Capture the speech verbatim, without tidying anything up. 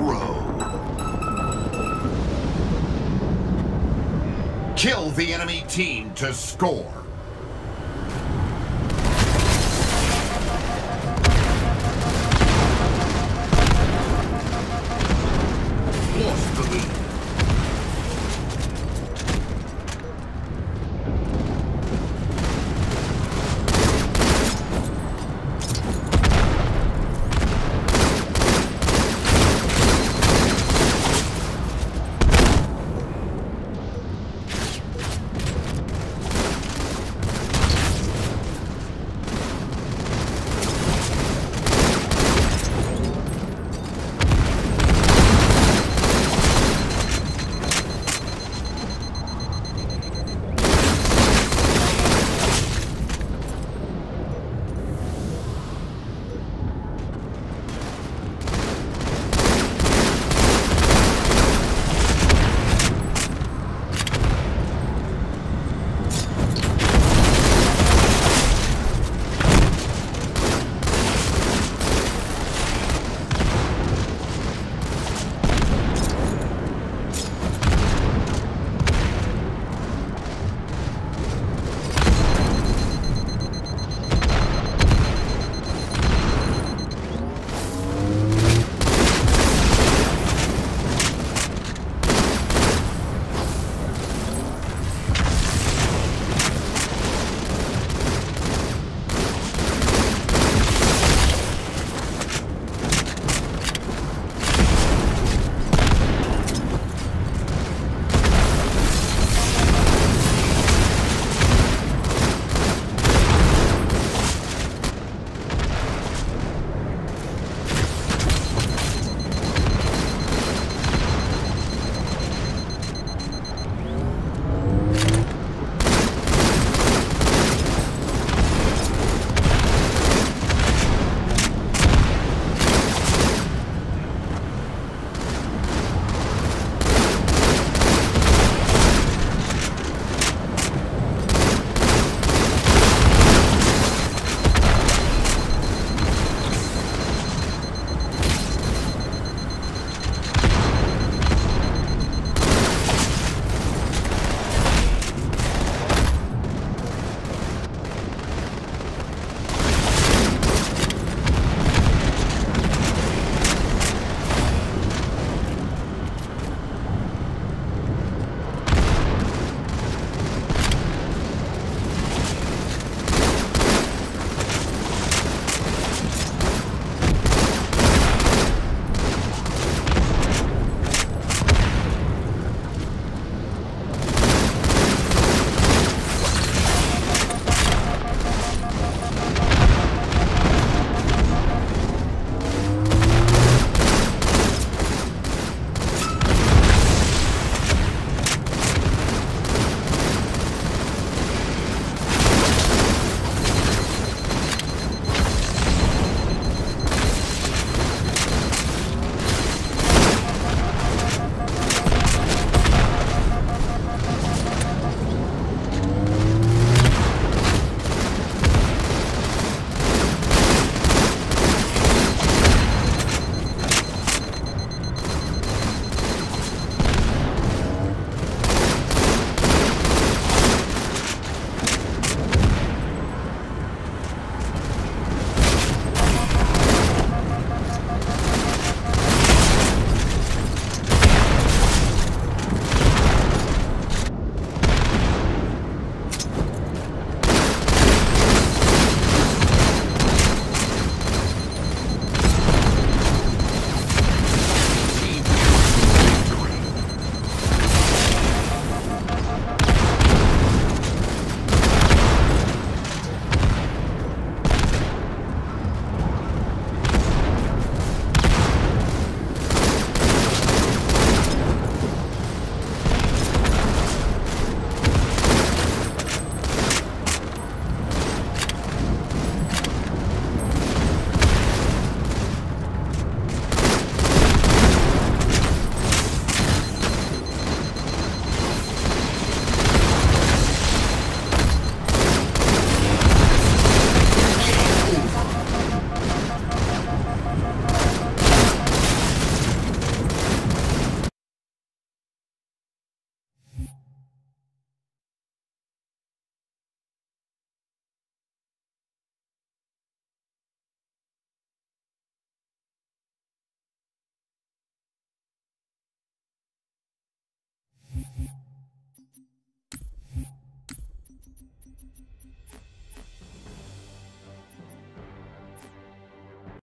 Pro. Kill the enemy team to score.